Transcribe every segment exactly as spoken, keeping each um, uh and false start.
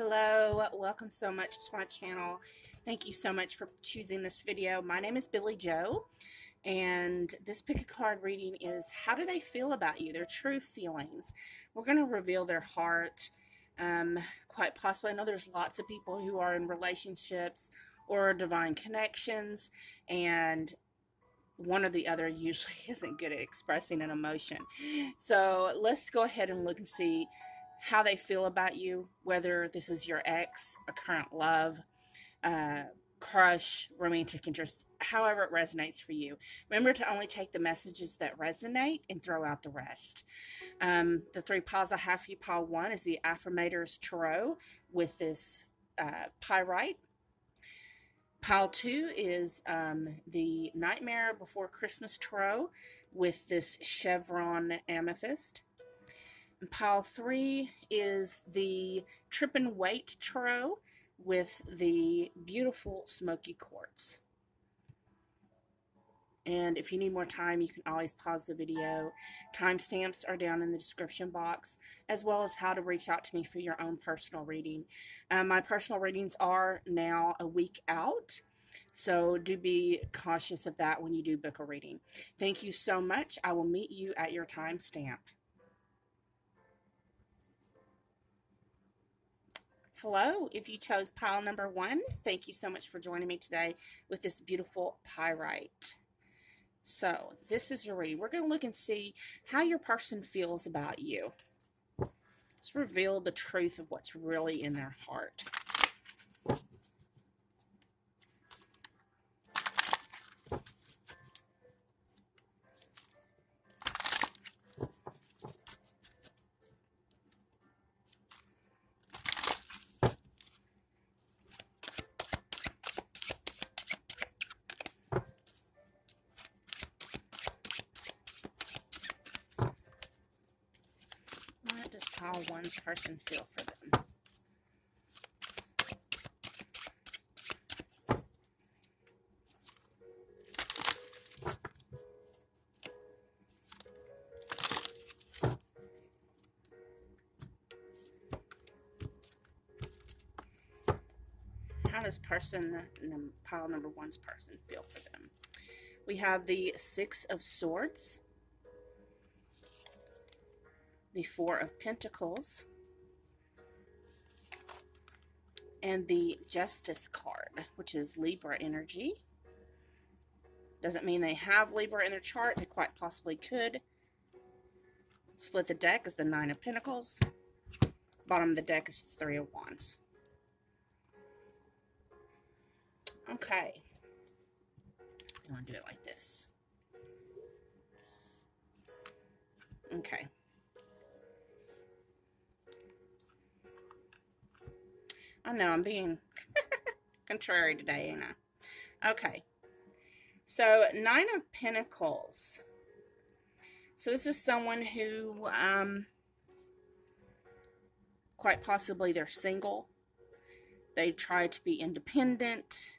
Hello, welcome so much to my channel. Thank you so much for choosing this video. My name is Billiejo, and this pick a card reading is how do they feel about you, their true feelings. We're going to reveal their heart, um, quite possibly. I know there's lots of people who are in relationships or divine connections, and one or the other usually isn't good at expressing an emotion. So let's go ahead and look and see how they feel about you, whether this is your ex, a current love, uh, crush, romantic interest, however it resonates for you. Remember to only take the messages that resonate and throw out the rest. Um, the three piles I have for you, pile one is the Affirmators Tarot with this uh, pyrite. Pile two is um, the Nightmare Before Christmas Tarot with this chevron amethyst. Pile three is the Trippin' Waite Tarot with the beautiful smoky quartz. And if you need more time, you can always pause the video. Timestamps are down in the description box, as well as how to reach out to me for your own personal reading. Um, my personal readings are now a week out, so do be cautious of that when you do book a reading. Thank you so much. I will meet you at your timestamp. Hello, if you chose pile number one, thank you so much for joining me today with this beautiful pyrite. So, this is your reading. We're going to look and see how your person feels about you. Let's reveal the truth of what's really in their heart. How one's person feel for them. How does person, pile number one's person feel for them? We have the Six of Swords, the Four of Pentacles, and the Justice card, which is Libra energy. Doesn't mean they have Libra in their chart. They quite possibly could. Split the deck is the Nine of Pentacles. Bottom of the deck is the Three of Wands. Okay. I'm going to do it like this. Okay. I know, I'm being contrary today, ain't I? Okay. So, Nine of Pentacles. So, this is someone who, um, quite possibly they're single. They try to be independent.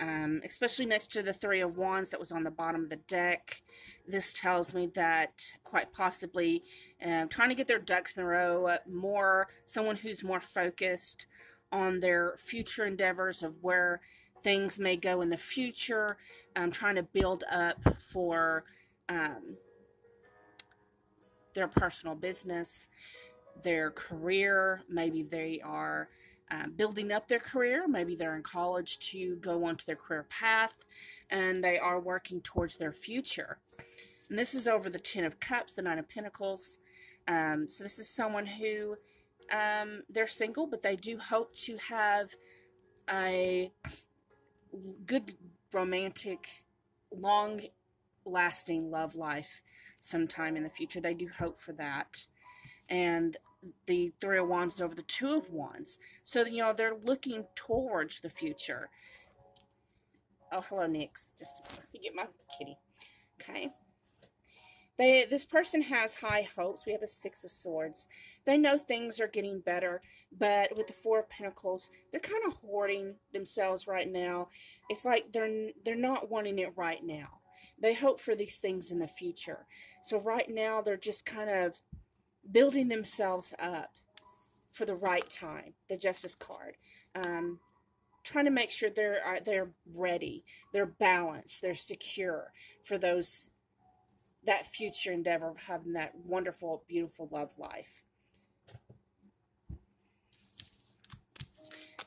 Um, especially next to the Three of Wands that was on the bottom of the deck. This tells me that quite possibly um, trying to get their ducks in a row, more someone who's more focused on their future endeavors of where things may go in the future, um, trying to build up for um, their personal business, their career. Maybe they are Uh, building up their career. Maybe they're in college to go onto their career path, and they are working towards their future. And this is over the Ten of Cups, the Nine of Pentacles. Um, so this is someone who, um, they're single, but they do hope to have a good romantic, long-lasting love life sometime in the future. They do hope for that. And the Three of Wands is over the Two of Wands. So, you know, they're looking towards the future. Oh, hello, Nix. Just let me get my kitty. Okay. They, this person has high hopes. We have a Six of Swords. They know things are getting better, but with the Four of Pentacles, they're kind of hoarding themselves right now. It's like they're, they're not wanting it right now. They hope for these things in the future. So right now, they're just kind of building themselves up for the right time, the Justice card. Um, trying to make sure they're, they're ready, they're balanced, they're secure for those, that future endeavor of having that wonderful, beautiful love life.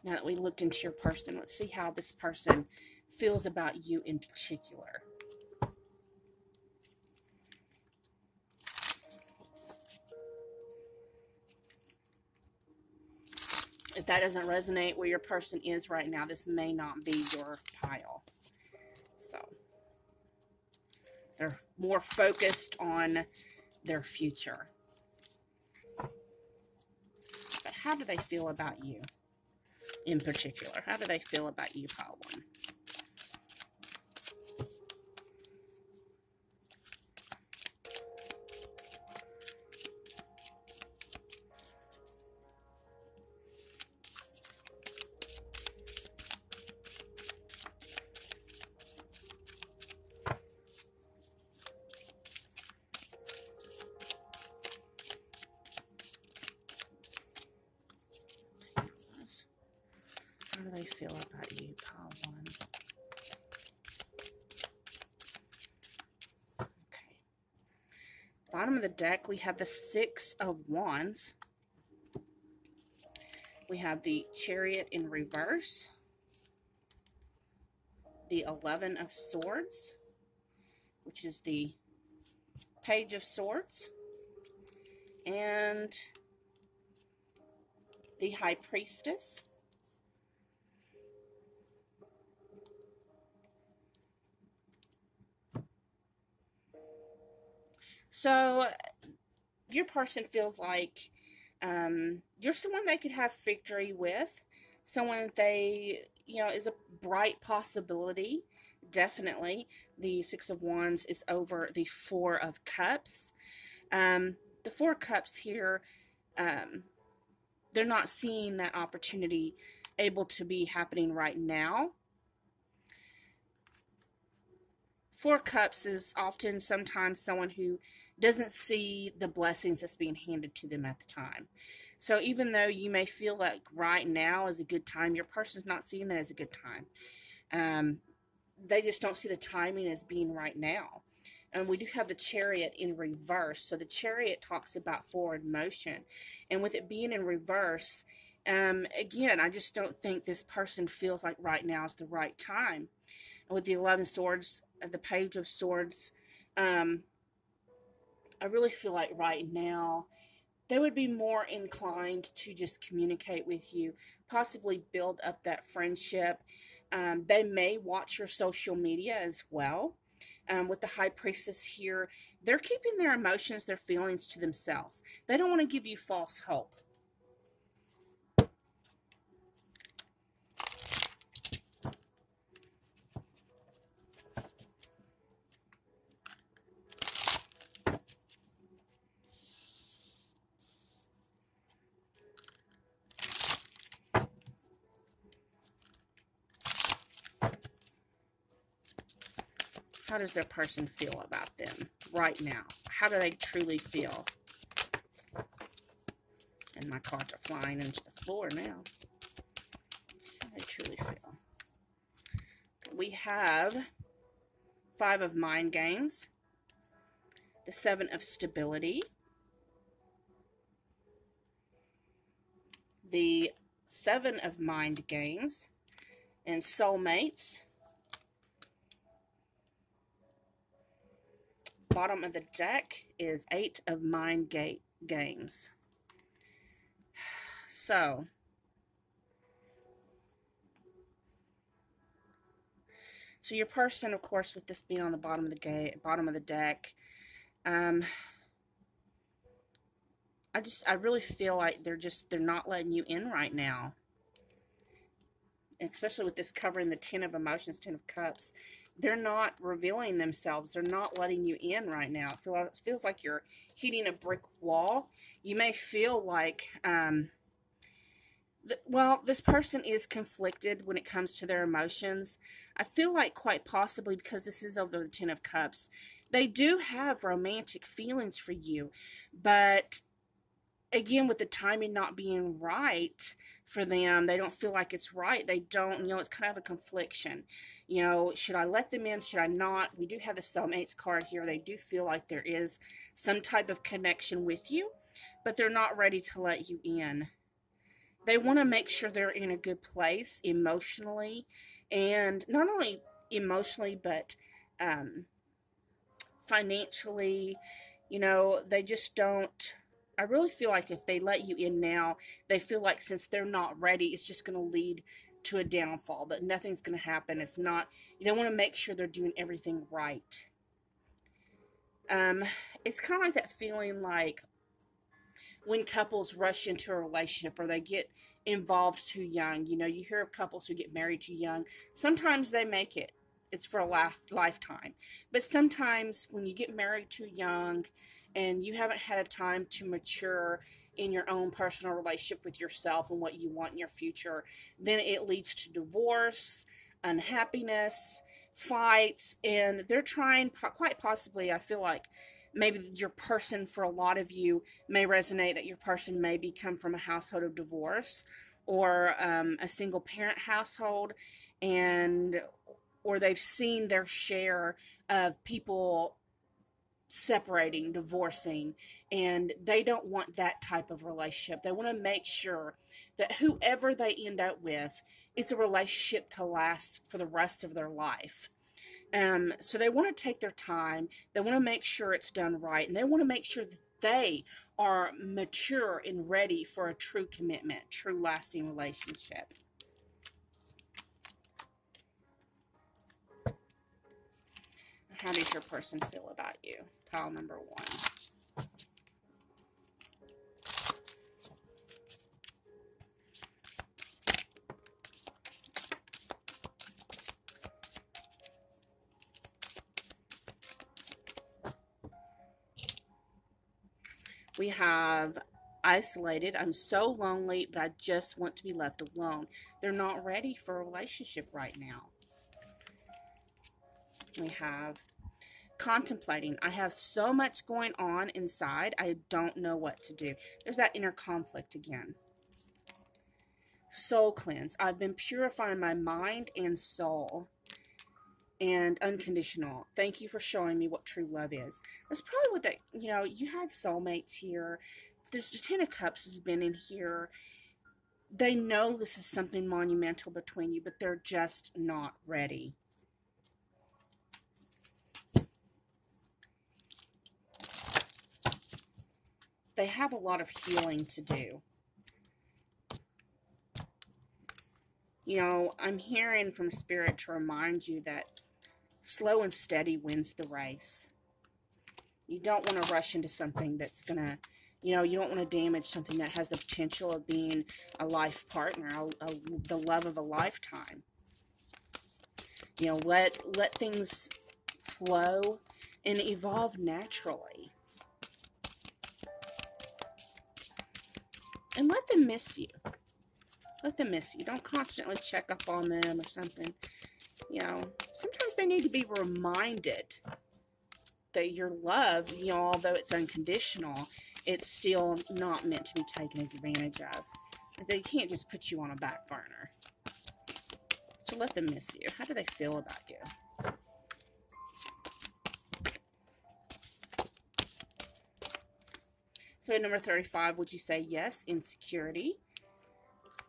Now that we looked into your person, let's see how this person feels about you in particular. If that doesn't resonate where your person is right now, this may not be your pile. So they're more focused on their future. But how do they feel about you in particular? How do they feel about you, pile one? Bottom of the deck, we have the Six of Wands. We have the Chariot in reverse. The Eleven of Swords, which is the Page of Swords. And the High Priestess. So your person feels like um, you're someone they could have victory with, someone that they, you know, is a bright possibility, definitely. The Six of Wands is over the Four of Cups. Um, the Four of Cups here, um, they're not seeing that opportunity able to be happening right now. Four Cups is often sometimes someone who doesn't see the blessings that's being handed to them at the time. So even though you may feel like right now is a good time, your person's not seeing that as a good time. Um, they just don't see the timing as being right now. And we do have the Chariot in reverse. So the Chariot talks about forward motion. And with it being in reverse, um, again, I just don't think this person feels like right now is the right time. With the Eleven of Swords, the Page of Swords, um, I really feel like right now they would be more inclined to just communicate with you, possibly build up that friendship. Um, they may watch your social media as well. Um, with the High Priestess here, they're keeping their emotions, their feelings to themselves. They don't want to give you false hope. How does their person feel about them right now? How do they truly feel? And my cards are flying into the floor now. How do they truly feel? We have Five of Mind Games, the Seven of Stability, the Seven of Mind Games, and Soulmates. Bottom of the deck is Eight of Mind Ga- Games. So, so your person, of course, with this being on the bottom of the gate, bottom of the deck, um, I just, I really feel like they're just, they're not letting you in right now. Especially with this covering the Ten of Emotions, Ten of Cups, they're not revealing themselves. They're not letting you in right now. It, feel, it feels like you're hitting a brick wall. You may feel like, um, th well, this person is conflicted when it comes to their emotions. I feel like quite possibly because this is over the Ten of Cups, they do have romantic feelings for you, but again, with the timing not being right for them, they don't feel like it's right. They don't, you know, it's kind of a confliction. You know, should I let them in? Should I not? We do have the Soulmates card here. They do feel like there is some type of connection with you, but they're not ready to let you in. They want to make sure they're in a good place emotionally, and not only emotionally, but um, financially. You know, they just don't. I really feel like if they let you in now, they feel like since they're not ready, it's just going to lead to a downfall, that nothing's going to happen. It's not, they want to make sure they're doing everything right. Um, it's kind of like that feeling like when couples rush into a relationship or they get involved too young. You know, you hear of couples who get married too young. Sometimes they make it. It's for a life, lifetime. But sometimes when you get married too young and you haven't had a time to mature in your own personal relationship with yourself and what you want in your future, then it leads to divorce, unhappiness, fights, and they're trying, quite possibly, I feel like, maybe your person, for a lot of you, may resonate that your person may be come from a household of divorce or um, a single parent household, and or they've seen their share of people separating, divorcing, and they don't want that type of relationship. They want to make sure that whoever they end up with, it's a relationship to last for the rest of their life. Um, so they want to take their time. They want to make sure it's done right, and they want to make sure that they are mature and ready for a true commitment, true lasting relationship. How does your person feel about you? Pile number one. We have isolated. I'm so lonely, but I just want to be left alone. They're not ready for a relationship right now. We have contemplating. I have so much going on inside. I don't know what to do. There's that inner conflict again. Soul cleanse. I've been purifying my mind and soul. And unconditional. Thank you for showing me what true love is. That's probably what that, you know, you had soulmates here. There's the Ten of Cups has been in here. They know this is something monumental between you, but they're just not ready. They have a lot of healing to do. You know, I'm hearing from Spirit to remind you that slow and steady wins the race. You don't want to rush into something that's going to, you know, you don't want to damage something that has the potential of being a life partner, a, a, the love of a lifetime. You know, let, let things flow and evolve naturally. And let them miss you. Let them miss you. Don't constantly check up on them or something. You know, sometimes they need to be reminded that your love, you know, although it's unconditional, it's still not meant to be taken advantage of. They can't just put you on a back burner. So let them miss you. How do they feel about you? So at number thirty-five, would you say yes? Insecurity.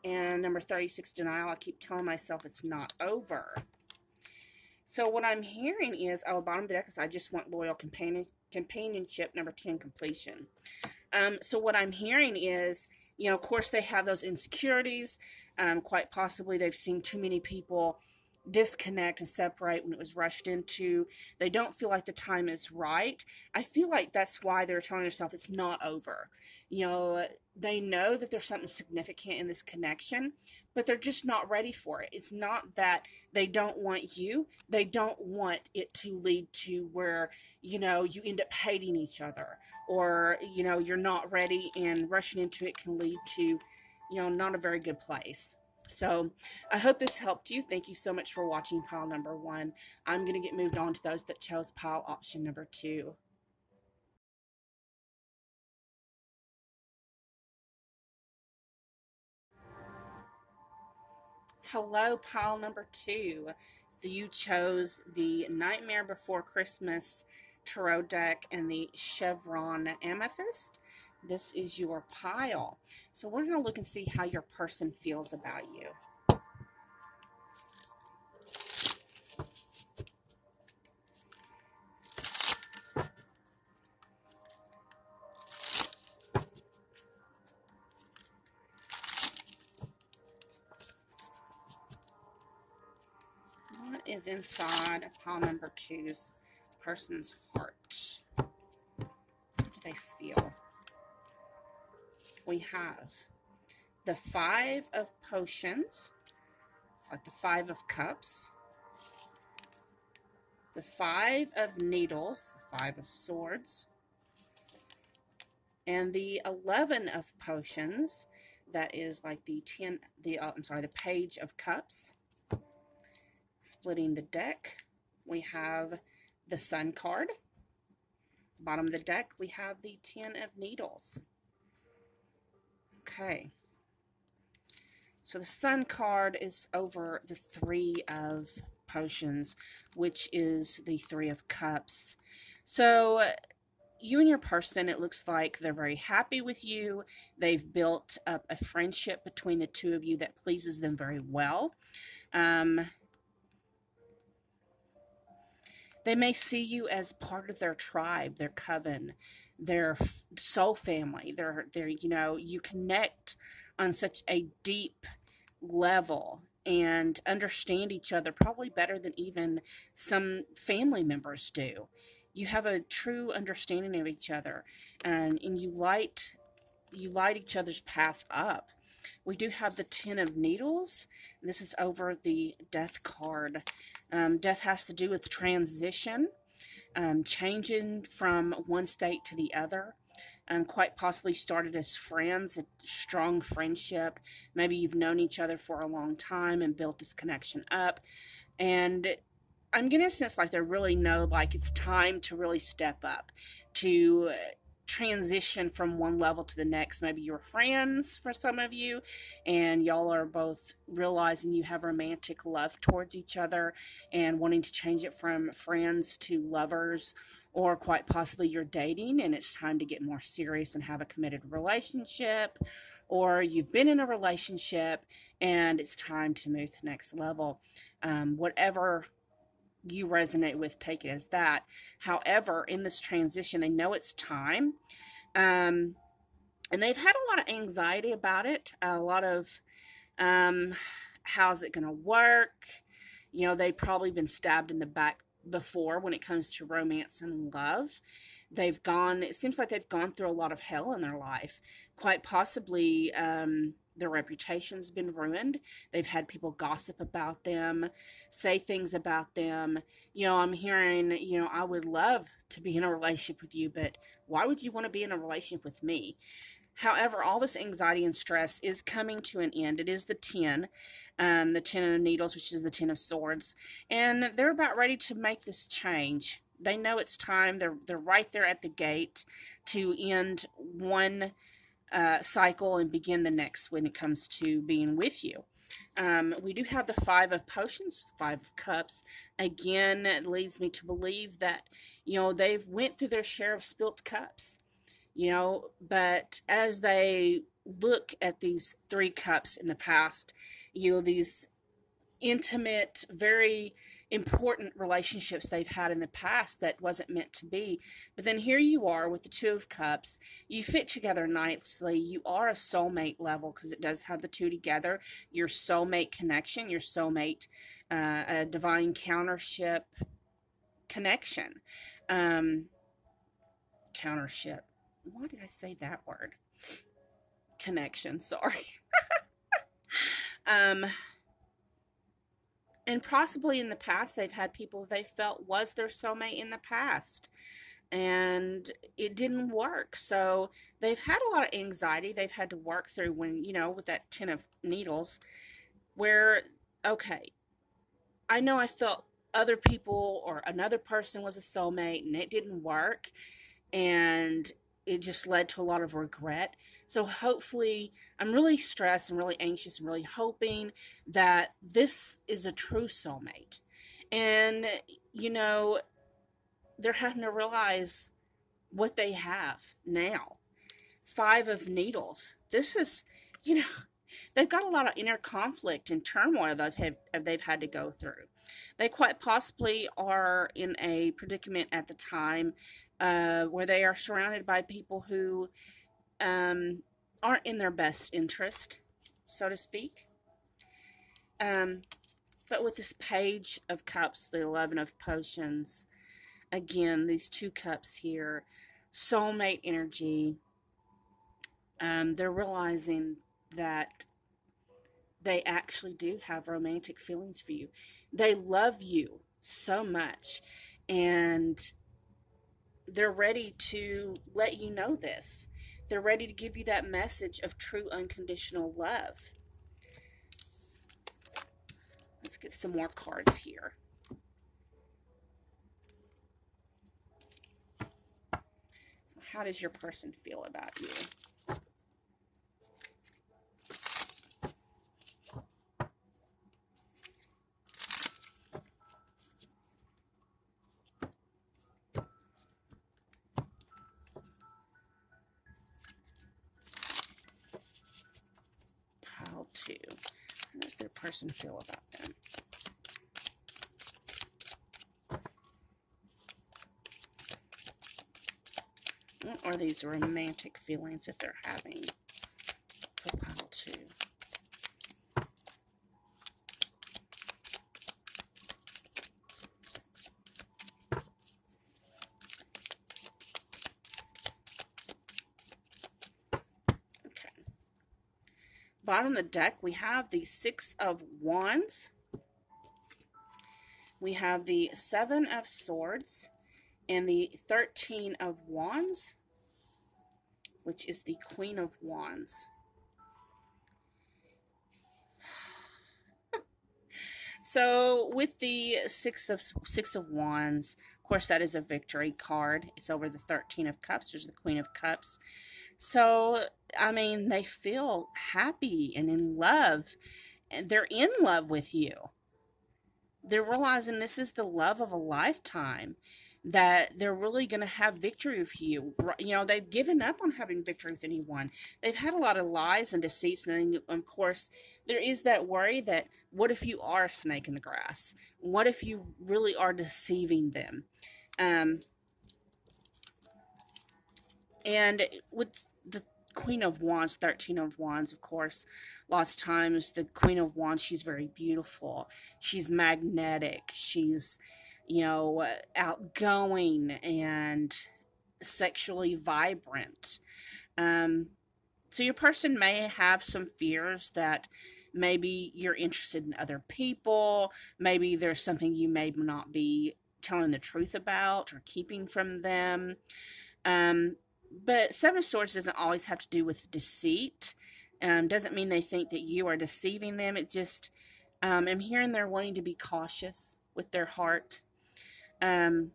And number thirty-six, denial. I keep telling myself it's not over. So what I'm hearing is, oh, bottom of the deck is I just want loyal companion, companionship. Number ten, completion. Um, so what I'm hearing is, you know, of course they have those insecurities. Um, quite possibly they've seen too many people disconnect and separate when it was rushed into. They don't feel like the time is right. I feel like that's why they're telling yourself it's not over. You know, they know that there's something significant in this connection, but they're just not ready for it. It's not that they don't want you. They don't want it to lead to where, you know, you end up hating each other, or, you know, you're not ready and rushing into it can lead to, you know, not a very good place. So I hope this helped you. Thank you so much for watching pile number one. I'm going to get moved on to those that chose pile option number two. Hello, pile number two. You chose the Nightmare Before Christmas Tarot deck and the Chevron Amethyst. This is your pile. So we're going to look and see how your person feels about you. Is inside of pile number two's person's heart? How do they feel? We have the Five of Potions. It's like the Five of Cups. The Five of Needles. The Five of Swords. And the Eleven of Potions. That is like the ten. The uh, I'm sorry, the Page of Cups. Splitting the deck, we have the Sun card. Bottom of the deck, we have the Ten of Needles. Okay. So the Sun card is over the Three of Potions, which is the Three of Cups. So you and your person, it looks like they're very happy with you. They've built up a friendship between the two of you that pleases them very well. Um... They may see you as part of their tribe, their coven, their soul family. Their, their, you know, you connect on such a deep level and understand each other probably better than even some family members do. You have a true understanding of each other, and, and you light, you light each other's path up. We do have the Ten of Needles. This is over the Death card. Um, death has to do with transition, um, changing from one state to the other. Um, quite possibly started as friends, a strong friendship. Maybe you've known each other for a long time and built this connection up. And I'm going to sense like they really know like it's time to really step up, to transition from one level to the next. Maybe you're friends for some of you, and y'all are both realizing you have romantic love towards each other and wanting to change it from friends to lovers, or quite possibly you're dating and it's time to get more serious and have a committed relationship, or you've been in a relationship and it's time to move to the next level. Um, whatever you resonate with, take it as that. However, in this transition, they know it's time. Um, and they've had a lot of anxiety about it. A lot of, um, how's it going to work? You know, they've probably been stabbed in the back before when it comes to romance and love. They've gone, it seems like they've gone through a lot of hell in their life. Quite possibly, um, their reputation's been ruined. They've had people gossip about them, say things about them. You know, I'm hearing, you know, I would love to be in a relationship with you, but why would you want to be in a relationship with me? However, all this anxiety and stress is coming to an end. It is the ten, um, the Ten of Needles, which is the Ten of Swords. And they're about ready to make this change. They know it's time. They're, they're right there at the gate to end one Uh, cycle and begin the next when it comes to being with you. Um, we do have the Five of Potions, Five of Cups. Again, it leads me to believe that, you know, they've went through their share of spilt cups, you know, but as they look at these three cups in the past, you know, these intimate, very important relationships they've had in the past that wasn't meant to be. But then here you are with the Two of Cups. You fit together nicely. You are a soulmate level because it does have the two together. Your soulmate connection, your soulmate, uh, a divine countership connection. Um, countership. Why did I say that word? Connection, sorry. um... And possibly in the past, they've had people they felt was their soulmate in the past, and it didn't work. So they've had a lot of anxiety they've had to work through when, you know, with that Ten of Needles, where, okay, I know I felt other people or another person was a soulmate, and it didn't work, and it just led to a lot of regret. So hopefully, I'm really stressed and really anxious and really hoping that this is a true soulmate. And, you know, they're having to realize what they have now. Five of Needles. This is, you know, they've got a lot of inner conflict and turmoil that they've had, they've had to go through. They quite possibly are in a predicament at the time uh, where they are surrounded by people who um, aren't in their best interest, so to speak. Um, but with this Page of Cups, the Eleven of Potions, again, these two cups here, soulmate energy, um, they're realizing that they actually do have romantic feelings for you. They love you so much, and they're ready to let you know this. They're ready to give you that message of true unconditional love. Let's get some more cards here. So how does your person feel about you? Person feel about them. What are these romantic feelings that they're having for pile two? Bottom of the deck, we have the Six of Wands. We have the Seven of Swords and the Thirteen of Wands, which is the Queen of Wands. So with the Six of Six of Wands, of course, that is a victory card. It's over the Thirteen of Cups, which is the Queen of Cups. So, I mean, they feel happy and in love. They're in love with you. They're realizing this is the love of a lifetime, that they're really going to have victory with you. You know, they've given up on having victory with anyone. They've had a lot of lies and deceits. And then, of course, there is that worry that, what if you are a snake in the grass? What if you really are deceiving them? Um, and with the Queen of Wands, Thirteen of Wands, of course, lots of times the Queen of Wands, she's very beautiful. She's magnetic. She's, you know, outgoing and sexually vibrant. Um, so your person may have some fears that maybe you're interested in other people. Maybe there's something you may not be telling the truth about or keeping from them. Um, But Seven of Swords doesn't always have to do with deceit. Um, doesn't mean they think that you are deceiving them. It just, um, I'm hearing they're wanting to be cautious with their heart. Um,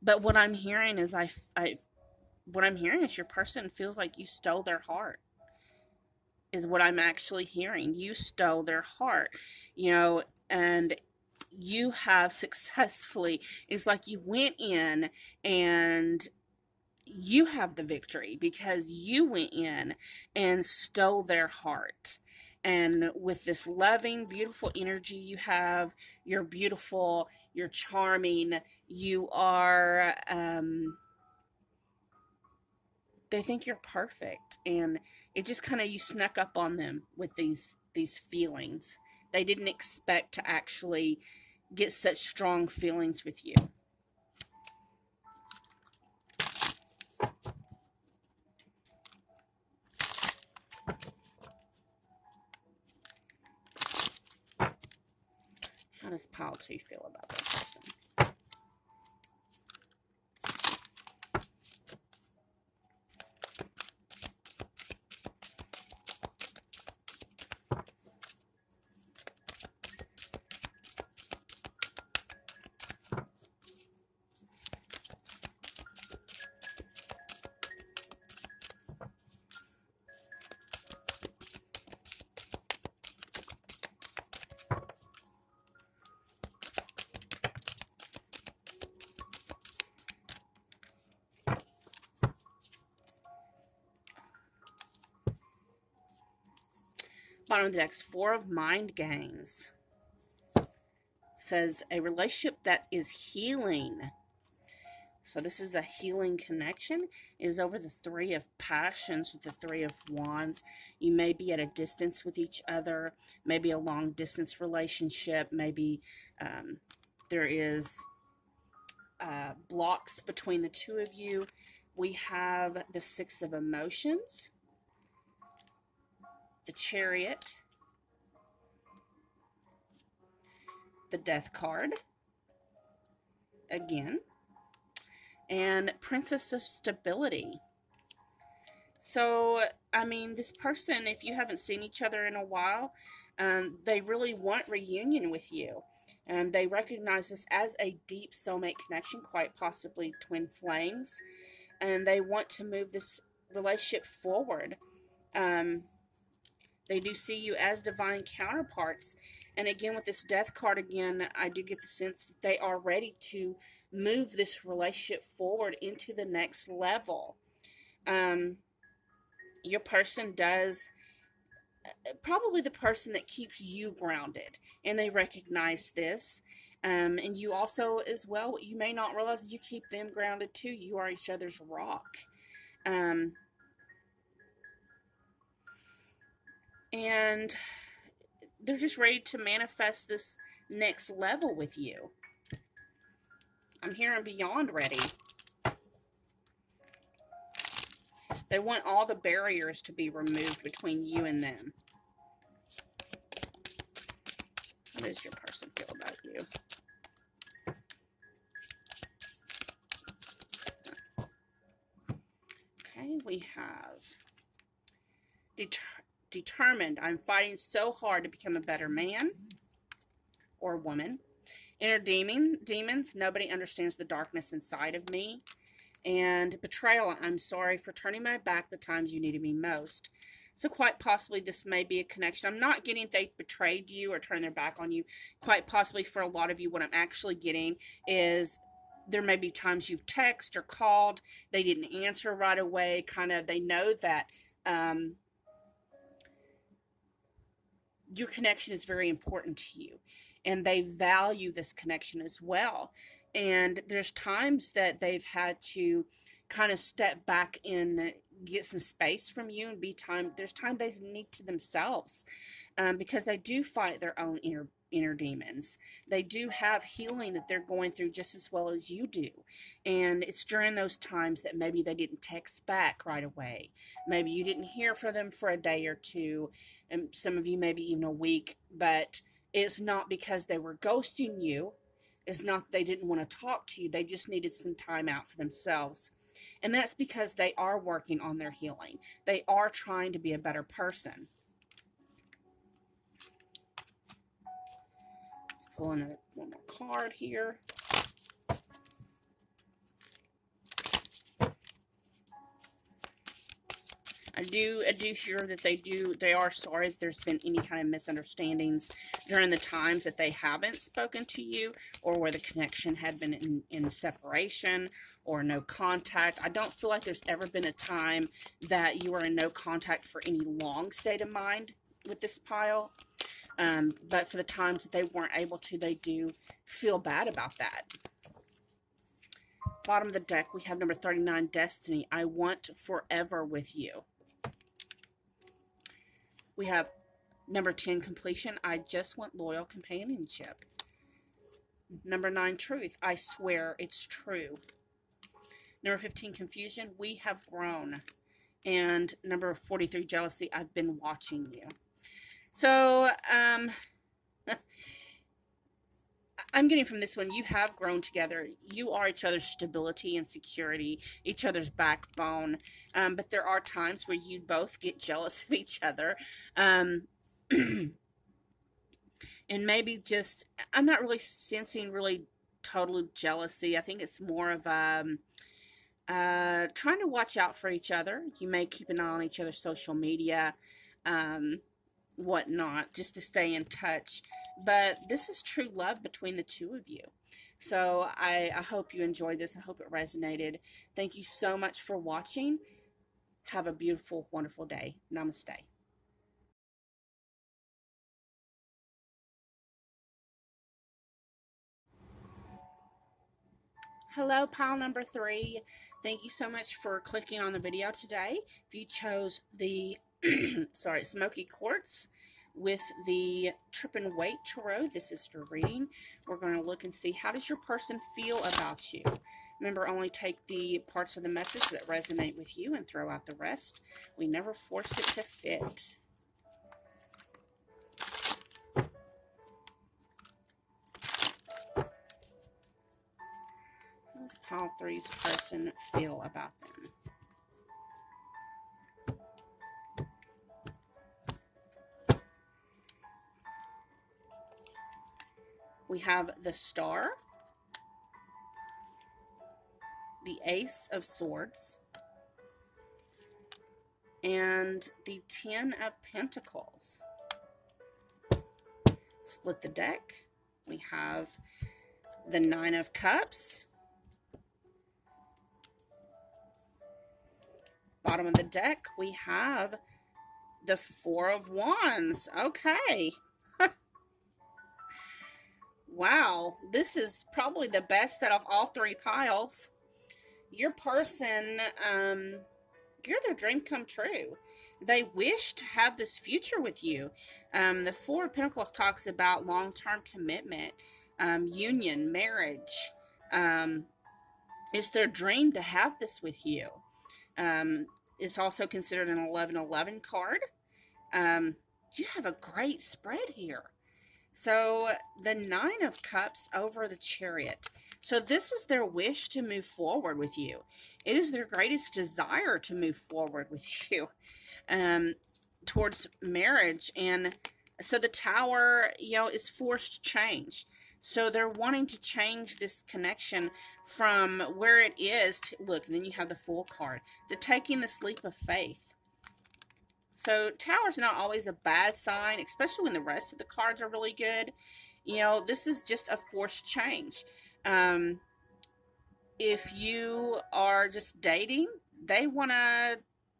but what I'm hearing is I, I, what I'm hearing is your person feels like you stole their heart. Is what I'm actually hearing. You stole their heart, you know, and you have successfully, it's like you went in and you have the victory because you went in and stole their heart. And with this loving, beautiful energy you have, you're beautiful, you're charming, you are, um, they think you're perfect. And it just kind of, you snuck up on them with these, these feelings. They didn't expect to actually get such strong feelings with you. How does pile two feel about that person? Bottom of the next, Four of Mind Games. Says a relationship that is healing. So this is a healing connection. It is over the Three of Passions with the Three of Wands. You may be at a distance with each other, maybe a long distance relationship, maybe um, there is uh, blocks between the two of you. We have the Six of Emotions, the Chariot, the Death card, again, and Princess of Stability. So, I mean, this person, if you haven't seen each other in a while, um, they really want reunion with you. And they recognize this as a deep soulmate connection, quite possibly twin flames. And they want to move this relationship forward. Um, they do see you as divine counterparts. And again, with this Death card, again, I do get the sense that they are ready to move this relationship forward into the next level. Um, your person does, probably the person that keeps you grounded, and they recognize this. Um, and you also, as well, you may not realize you keep them grounded too. You are each other's rock. Um, and they're just ready to manifest this next level with you. I'm hearing beyond ready. They want all the barriers to be removed between you and them. How does your person feel about you? Okay, we have Deter determined. I'm fighting so hard to become a better man or woman. Inner demon, demons. Nobody understands the darkness inside of me. And betrayal, I'm sorry for turning my back the times you needed me most. So quite possibly this may be a connection. I'm not getting if they betrayed you or turned their back on you. Quite possibly for a lot of you, what I'm actually getting is there may be times you've texted or called. They didn't answer right away. Kind of, they know that um, your connection is very important to you. And they value this connection as well. And there's times that they've had to kind of step back and get some space from you and be time. There's time they need to themselves um, because they do fight their own inner, inner demons. They do have healing that they're going through just as well as you do. And it's during those times that maybe they didn't text back right away. Maybe you didn't hear from them for a day or two. And some of you maybe even a week. But it's not because they were ghosting you. It's not that they didn't want to talk to you. They just needed some time out for themselves. And that's because they are working on their healing. They are trying to be a better person. Let's pull another one more card here. I do, I do hear that they do, they are sorry that there's been any kind of misunderstandings during the times that they haven't spoken to you, or where the connection had been in, in separation or no contact. I don't feel like there's ever been a time that you were in no contact for any long state of mind with this pile. Um, but for the times that they weren't able to, they do feel bad about that. Bottom of the deck, we have number thirty-nine, Destiny. I want forever with you. We have number ten, Completion. I just want loyal companionship. Number nine, Truth. I swear it's true. Number fifteen, Confusion. We have grown. And number forty-three, Jealousy. I've been watching you. So, um... I'm getting from this one, you have grown together. You are each other's stability and security, each other's backbone. Um, but there are times where you both get jealous of each other. Um, and maybe just, I'm not really sensing really total jealousy. I think it's more of um, uh, trying to watch out for each other. You may keep an eye on each other's social media. Um, whatnot, just to stay in touch. But this is true love between the two of you. So I, I hope you enjoyed this. I hope it resonated. Thank you so much for watching. Have a beautiful, wonderful day. Namaste. Hello, pile number three. Thank you so much for clicking on the video today. If you chose the sorry, Smoky Quartz with the Trippin' Waite Tarot, this is your reading. We're going to look and see, how does your person feel about you? Remember, only take the parts of the message that resonate with you and throw out the rest. We never force it to fit. How does pile three's person feel about them? We have the Star, the Ace of Swords, and the Ten of Pentacles. Split the deck. We have the Nine of Cups. Bottom of the deck, we have the Four of Wands. Okay. Wow, this is probably the best out of all three piles. Your person, um, you're their dream come true. They wish to have this future with you. Um, the Four of Pentacles talks about long-term commitment, um, union, marriage. Um, it's their dream to have this with you. Um, it's also considered an eleven eleven card. Um, you have a great spread here. So, the Nine of Cups over the Chariot. So, this is their wish to move forward with you. It is their greatest desire to move forward with you um, towards marriage. And so, the Tower, you know, is forced change. So, they're wanting to change this connection from where it is. To, look, and then you have the Fool card. To taking this leap of faith. So, Tower's not always a bad sign, especially when the rest of the cards are really good. You know, this is just a forced change. Um, if you are just dating, they want to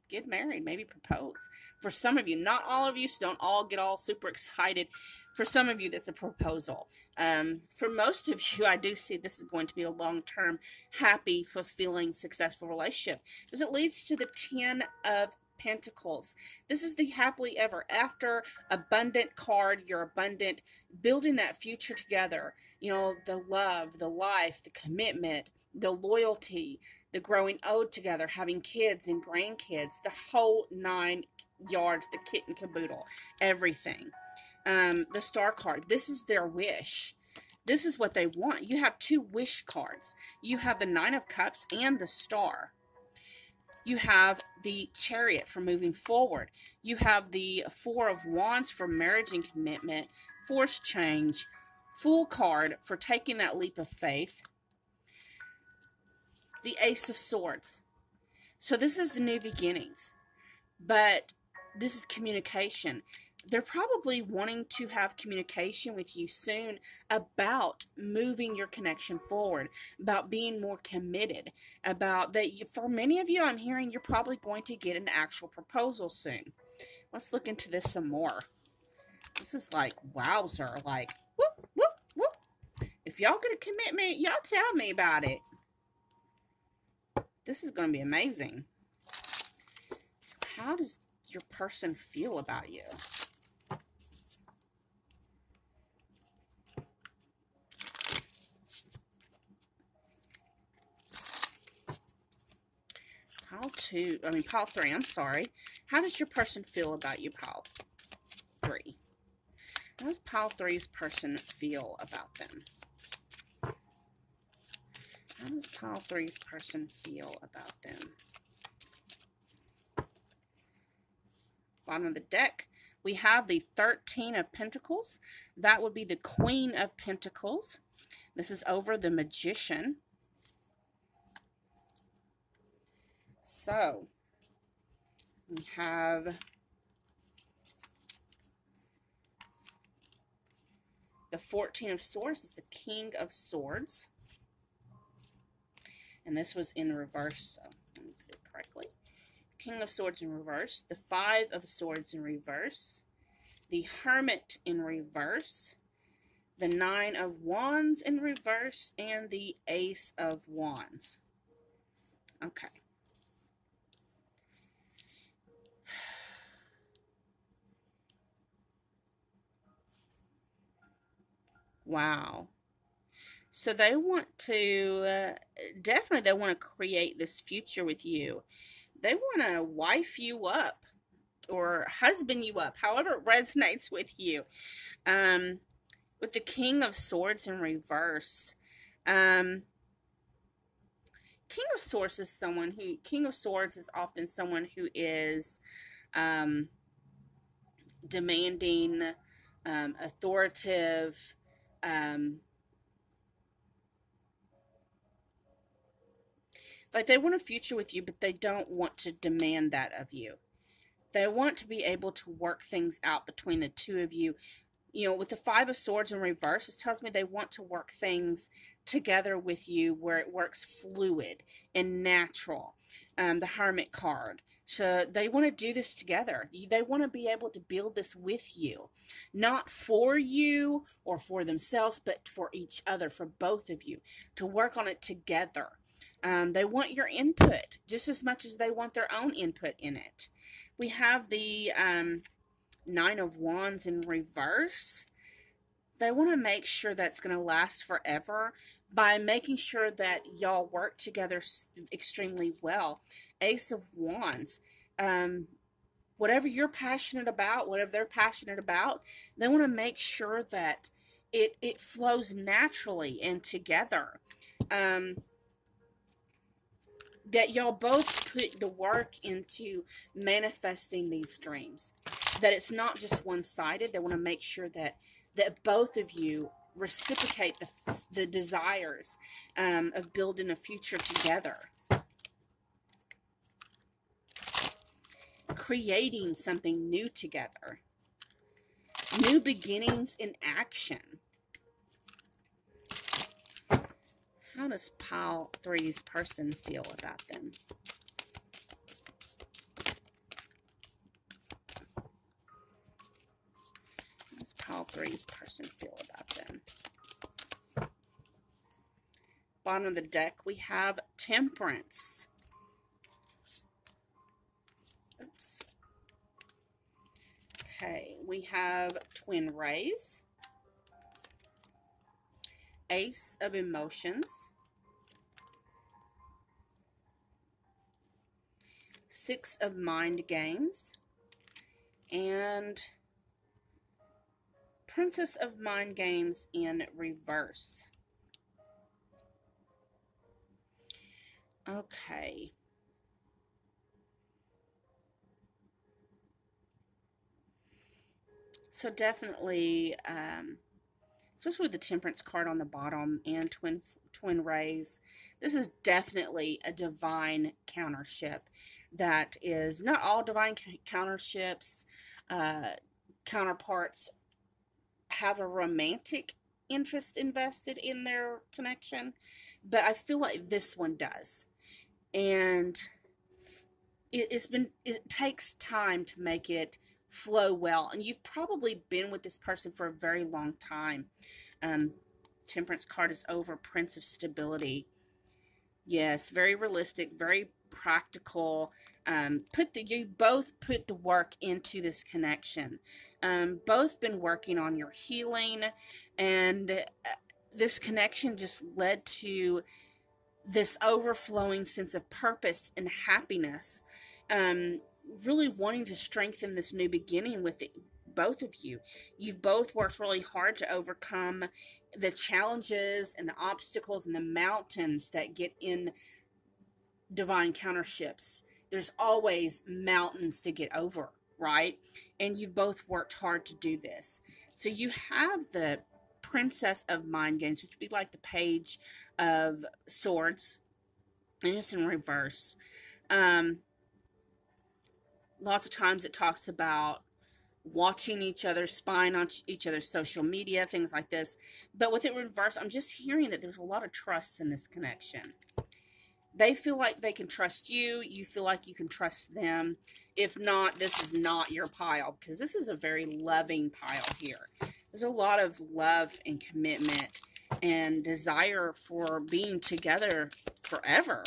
get married, maybe propose. For some of you, not all of you, so don't all get all super excited. For some of you, that's a proposal. Um, for most of you, I do see this is going to be a long-term, happy, fulfilling, successful relationship. Because it leads to the Ten of Pentacles. This is the happily ever after, abundant card. You're abundant, building that future together. You know, the love, the life, the commitment, the loyalty, the growing old together, having kids and grandkids, the whole nine yards, the kit and caboodle, everything. Um, the Star card, this is their wish. This is what they want. You have two wish cards. You have the Nine of Cups and the Star. You have the Chariot for moving forward. You have the Four of Wands for marriage and commitment, forced change, Fool card for taking that leap of faith, the Ace of Swords. So this is the new beginnings, but this is communication. They're probably wanting to have communication with you soon about moving your connection forward, about being more committed, about that. You, for many of you, I'm hearing you're probably going to get an actual proposal soon. Let's look into this some more. This is like, wowzer, like, whoop, whoop, whoop. If y'all get a commitment, y'all tell me about it. This is going to be amazing. So how does your person feel about you? Pile two, I mean pile three, I'm sorry. How does your person feel about you, pile three? How does pile three's person feel about them? How does pile three's person feel about them? Bottom of the deck, we have the thirteen of Pentacles. That would be the Queen of Pentacles. This is over the Magician. So, we have the fourteen of Swords. It's the King of Swords. And this was in reverse, so let me put it correctly. King of Swords in reverse, the Five of Swords in reverse, the Hermit in reverse, the Nine of Wands in reverse, and the Ace of Wands. Okay. Wow. So they want to, uh, definitely they want to create this future with you. They want to wife you up or husband you up, however it resonates with you. Um, with the King of Swords in reverse. Um, King of Swords is someone who, King of Swords is often someone who is um, demanding, um, authoritative, um, like they want a future with you, but they don't want to demand that of you. They want to be able to work things out between the two of you. You know, with the Five of Swords in reverse, it tells me they want to work things together with you where it works fluid and natural. Um, the Hermit card. So they want to do this together. They want to be able to build this with you. Not for you or for themselves, but for each other, for both of you. To work on it together. Um, they want your input just as much as they want their own input in it. We have the um, Nine of Wands in reverse. They want to make sure that's going to last forever by making sure that y'all work together extremely well. Ace of Wands. Um, whatever you're passionate about, whatever they're passionate about, they want to make sure that it, it flows naturally and together. Um... That y'all both put the work into manifesting these dreams. That it's not just one-sided. They want to make sure that, that both of you reciprocate the, the desires um, of building a future together. Creating something new together. New beginnings in action. How does pile three's person feel about them? How does pile three's person feel about them? Bottom of the deck, we have Temperance. Oops. Okay, we have Twin Rays. Ace of Emotions, Six of Mind Games, and Princess of Mind Games in reverse. Okay. So definitely, um, especially with the Temperance card on the bottom and twin twin rays, this is definitely a divine countership. That is not all divine counterships, uh, counterparts have a romantic interest invested in their connection, but I feel like this one does, and it, it's been it takes time to make it flow well, and you've probably been with this person for a very long time. Um, temperance card is over. Prince of Stability. Yes, very realistic, very practical. Um, put the you both put the work into this connection. Um, both been working on your healing, and this connection just led to this overflowing sense of purpose and happiness. Um, really wanting to strengthen this new beginning with it, both of you. You've both worked really hard to overcome the challenges and the obstacles and the mountains that get in divine counterships. There's always mountains to get over, right? And you've both worked hard to do this. So you have the Princess of Mind Games, which would be like the Page of Swords, and it's in reverse. Um, Lots of times it talks about watching each other, spying on each other's social media, things like this. But with it reverse, I'm just hearing that there's a lot of trust in this connection. They feel like they can trust you. You feel like you can trust them. If not, this is not your pile, because this is a very loving pile here. There's a lot of love and commitment and desire for being together forever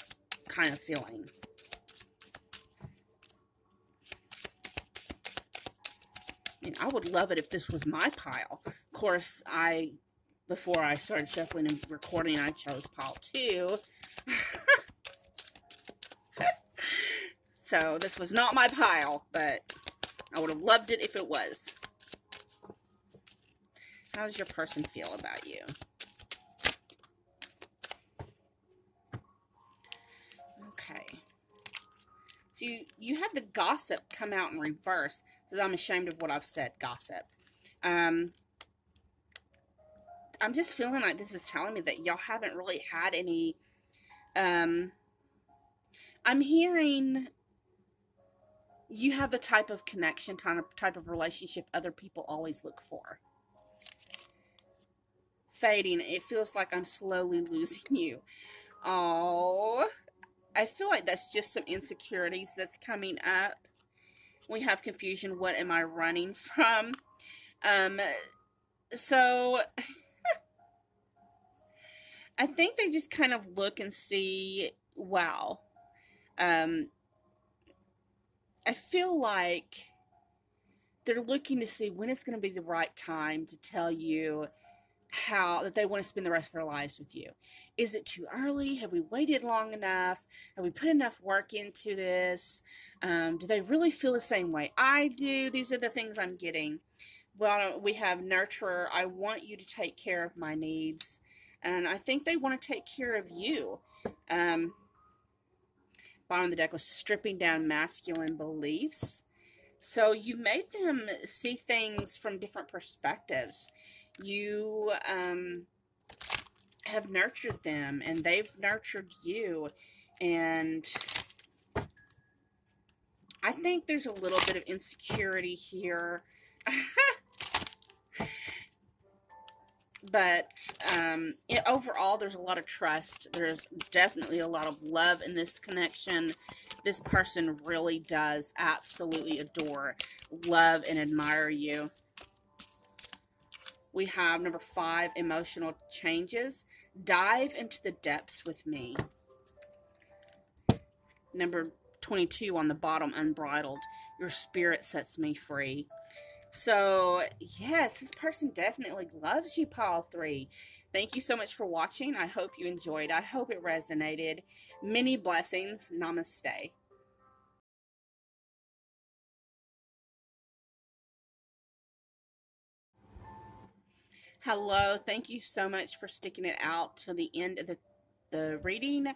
kind of feeling. I mean, I would love it if this was my pile. Of course, I, before I started shuffling and recording, I chose pile two. So this was not my pile, but I would have loved it if it was. How does your person feel about you? Okay. So you, you had the gossip come out in reverse. It says, I'm ashamed of what I've said, gossip. Um, I'm just feeling like this is telling me that y'all haven't really had any... Um, I'm hearing... You have the type of connection, type of relationship other people always look for. Fading. It feels like I'm slowly losing you. Oh, I feel like that's just some insecurities that's coming up. We have confusion. What am I running from? Um, so I think they just kind of look and see, wow, um, I feel like they're looking to see when it's going to be the right time to tell you how that they want to spend the rest of their lives with you. Is it too early? Have we waited long enough? Have we put enough work into this? Um, do they really feel the same way I do? These are the things I'm getting. Well, we have nurturer. I want you to take care of my needs. And I think they want to take care of you. Um, Bottom of the deck was stripping down masculine beliefs. So you made them see things from different perspectives. You um, have nurtured them and they've nurtured you. And I think there's a little bit of insecurity here. But um, it, overall, there's a lot of trust. There's definitely a lot of love in this connection. This person really does absolutely adore, love, and admire you. We have number five, emotional changes. Dive into the depths with me. Number twenty-two on the bottom, unbridled. Your spirit sets me free. So, yes, this person definitely loves you, pile three. Thank you so much for watching. I hope you enjoyed. I hope it resonated. Many blessings. Namaste. Hello. Thank you so much for sticking it out to the end of the the reading.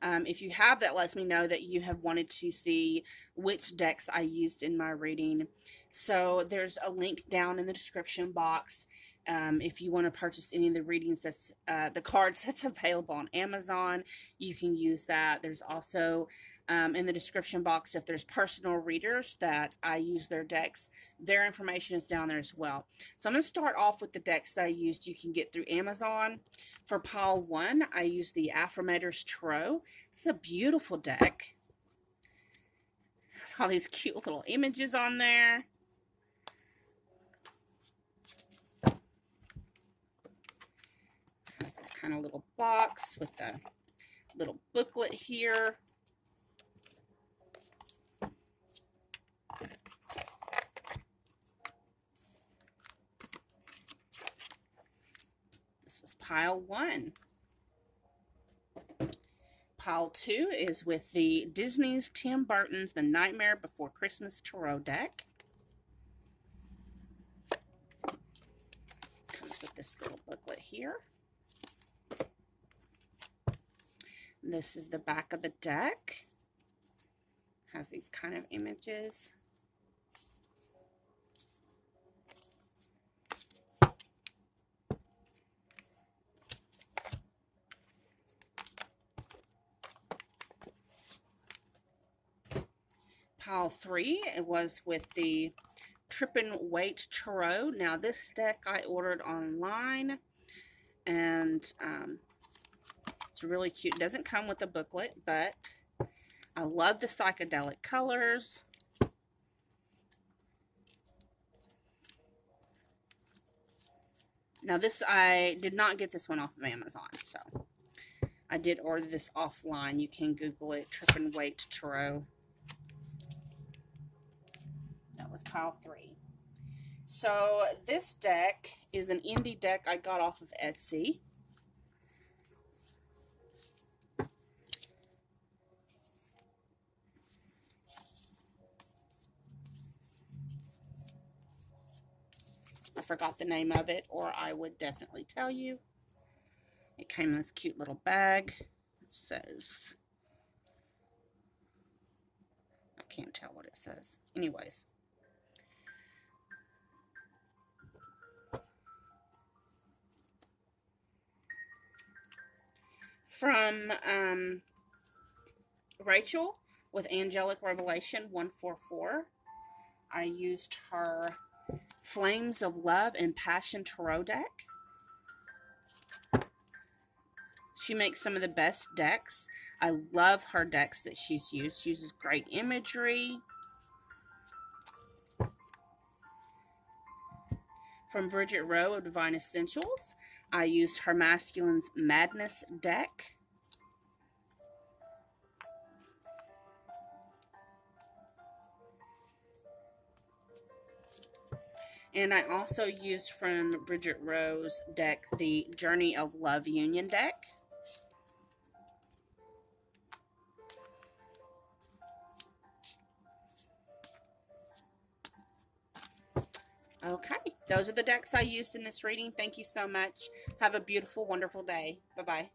Um, if you have, that lets me know that you have wanted to see which decks I used in my reading. So there's a link down in the description box um, if you want to purchase any of the readings that's uh, the cards that's available on Amazon. You can use that. There's also um, in the description box if there's personal readers that I use their decks, their information is down there as well. So I'm going to start off with the decks that I used. You can get through Amazon. For pile one, I used the Affirmators Tarot. It's a beautiful deck. It's all these cute little images on there. It's this kind of little box with the little booklet here. This was pile one. Pile two is with the Disney's Tim Burton's The Nightmare Before Christmas Tarot deck. Comes with this little booklet here. This is the back of the deck. Has these kind of images. Pile three, it was with the Trippin' Waite Tarot. Now this deck I ordered online, and um, it's really cute. It doesn't come with a booklet, but I love the psychedelic colors. Now this, I did not get this one off of Amazon, so I did order this offline. You can Google it, Trippin' Waite Tarot. That was pile three. So this deck is an indie deck I got off of Etsy. I forgot the name of it, or I would definitely tell you. It came in this cute little bag. It says, I can't tell what it says. Anyways. From um, Rachel with Angelic Revelation one four four. I used her Flames of Love and Passion Tarot deck. She makes some of the best decks. I love her decks that she's used. She uses great imagery. From Bridget Rowe of Divine Essentials, I used her Masculine's Madness deck. And I also used from Bridget Rowe's deck the Journey of Love Union deck. Okay, those are the decks I used in this reading. Thank you so much. Have a beautiful, wonderful day. Bye-bye.